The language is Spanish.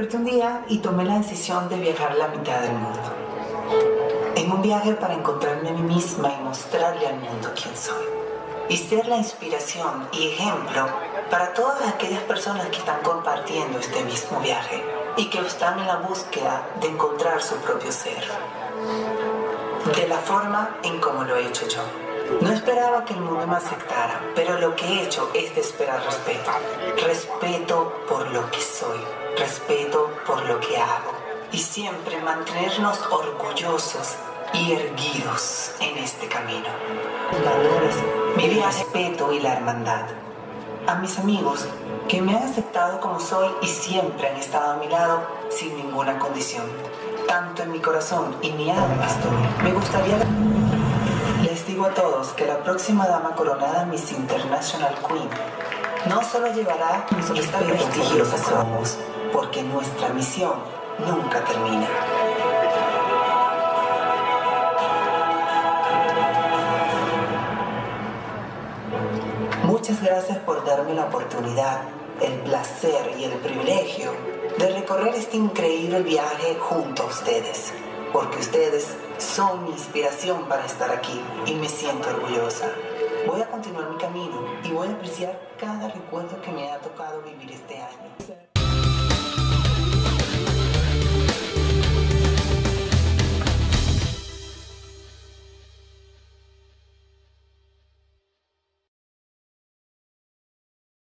desperté un día y tomé la decisión de viajar la mitad del mundo. En un viaje para encontrarme a mí misma y mostrarle al mundo quién soy. Y ser la inspiración y ejemplo para todas aquellas personas que están compartiendo este mismo viaje y que están en la búsqueda de encontrar su propio ser. De la forma en como lo he hecho yo. No esperaba que el mundo me aceptara, pero lo que he hecho es de esperar respeto. Respeto por lo que soy, respeto por lo que hago. Y siempre mantenernos orgullosos y erguidos en este camino. Valores, mi respeto y la hermandad. A mis amigos que me han aceptado como soy y siempre han estado a mi lado sin ninguna condición. Tanto en mi corazón y mi alma estoy. Me gustaría... Les digo a todos que la próxima dama coronada Miss International Queen no solo llevará nuestra prestigiosa somos, porque nuestra misión nunca termina. Muchas gracias por darme la oportunidad, el placer y el privilegio de recorrer este increíble viaje junto a ustedes, porque ustedes son mi inspiración para estar aquí y me siento orgullosa. Voy a continuar mi camino y voy a apreciar cada recuerdo que me ha tocado vivir este año.